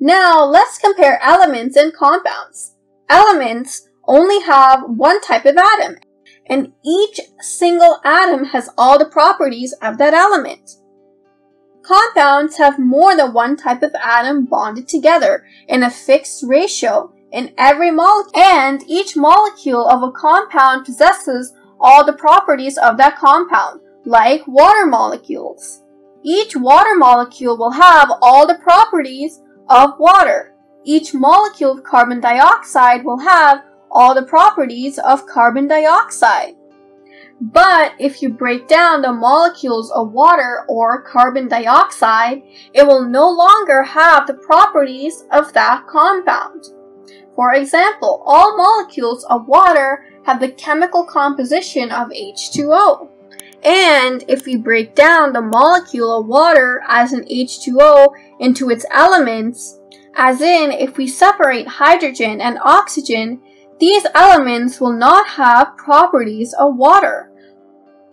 Now let's compare elements and compounds. Elements only have one type of atom, and each single atom has all the properties of that element. Compounds have more than one type of atom bonded together in a fixed ratio in every molecule, and each molecule of a compound possesses all the properties of that compound, like water molecules. Each water molecule will have all the properties of water. Each molecule of carbon dioxide will have all the properties of carbon dioxide. But if you break down the molecules of water or carbon dioxide, it will no longer have the properties of that compound. For example, all molecules of water have the chemical composition of H2O. And if we break down the molecule of water as an H2O into its elements, as in if we separate hydrogen and oxygen, these elements will not have properties of water.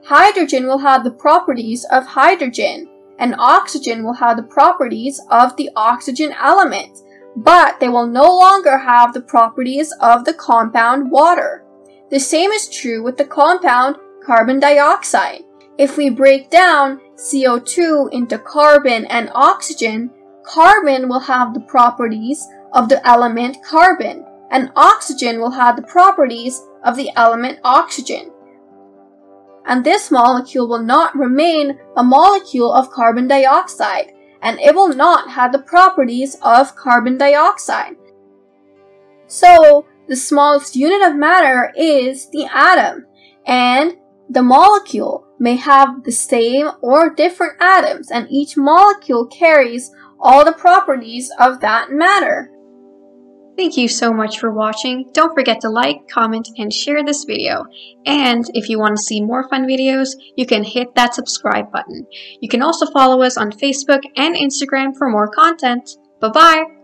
Hydrogen will have the properties of hydrogen, and oxygen will have the properties of the oxygen element, but they will no longer have the properties of the compound water. The same is true with the compound carbon dioxide. If we break down CO2 into carbon and oxygen, carbon will have the properties of the element carbon, and oxygen will have the properties of the element oxygen. And this molecule will not remain a molecule of carbon dioxide, and it will not have the properties of carbon dioxide. So, the smallest unit of matter is the atom, and the molecule may have the same or different atoms, and each molecule carries all the properties of that matter. Thank you so much for watching. Don't forget to like, comment, and share this video. And if you want to see more fun videos, you can hit that subscribe button. You can also follow us on Facebook and Instagram for more content. Bye-bye!